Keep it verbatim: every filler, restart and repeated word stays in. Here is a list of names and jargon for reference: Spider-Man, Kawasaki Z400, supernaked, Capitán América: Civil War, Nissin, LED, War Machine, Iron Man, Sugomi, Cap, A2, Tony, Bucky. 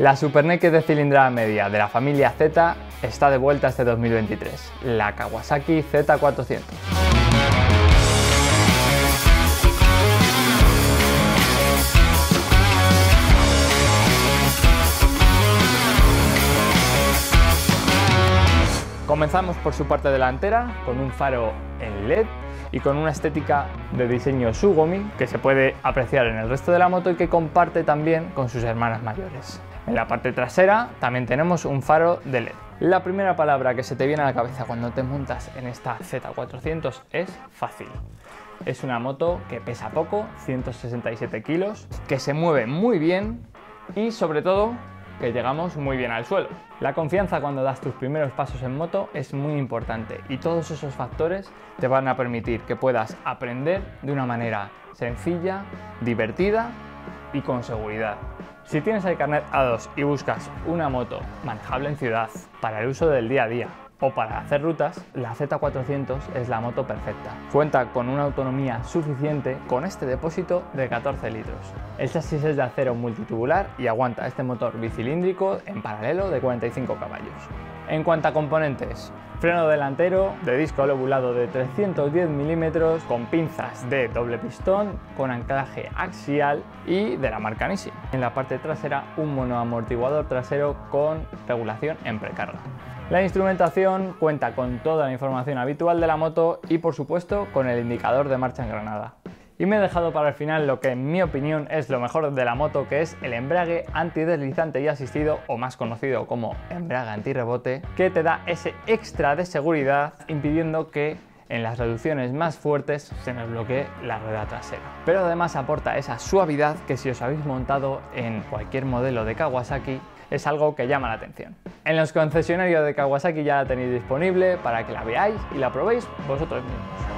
La Super Naked de cilindrada media de la familia Z está de vuelta este dos mil veintitrés, la Kawasaki Z cuatrocientos. Comenzamos por su parte delantera con un faro en L E D y con una estética de diseño Sugomi que se puede apreciar en el resto de la moto y que comparte también con sus hermanas mayores. En la parte trasera también tenemos un faro de L E D. La primera palabra que se te viene a la cabeza cuando te montas en esta Z cuatrocientos es fácil. Es una moto que pesa poco, ciento sesenta y siete kilos, que se mueve muy bien y sobre todo que llegamos muy bien al suelo. La confianza cuando das tus primeros pasos en moto es muy importante y todos esos factores te van a permitir que puedas aprender de una manera sencilla, divertida y con seguridad. Si tienes el carnet A dos y buscas una moto manejable en ciudad para el uso del día a día o para hacer rutas, la Z cuatrocientos es la moto perfecta. Cuenta con una autonomía suficiente con este depósito de catorce litros. El chasis es de acero multitubular y aguanta este motor bicilíndrico en paralelo de cuarenta y cinco caballos. En cuanto a componentes, freno delantero de disco lobulado de trescientos diez milímetros con pinzas de doble pistón con anclaje axial y de la marca Nissin. En la parte trasera un monoamortiguador trasero con regulación en precarga. La instrumentación cuenta con toda la información habitual de la moto y por supuesto con el indicador de marcha engranada. Y me he dejado para el final lo que en mi opinión es lo mejor de la moto, que es el embrague antideslizante y asistido, o más conocido como embrague antirrebote, que te da ese extra de seguridad impidiendo que en las reducciones más fuertes se nos bloquee la rueda trasera. Pero además aporta esa suavidad que si os habéis montado en cualquier modelo de Kawasaki es algo que llama la atención. En los concesionarios de Kawasaki ya la tenéis disponible para que la veáis y la probéis vosotros mismos.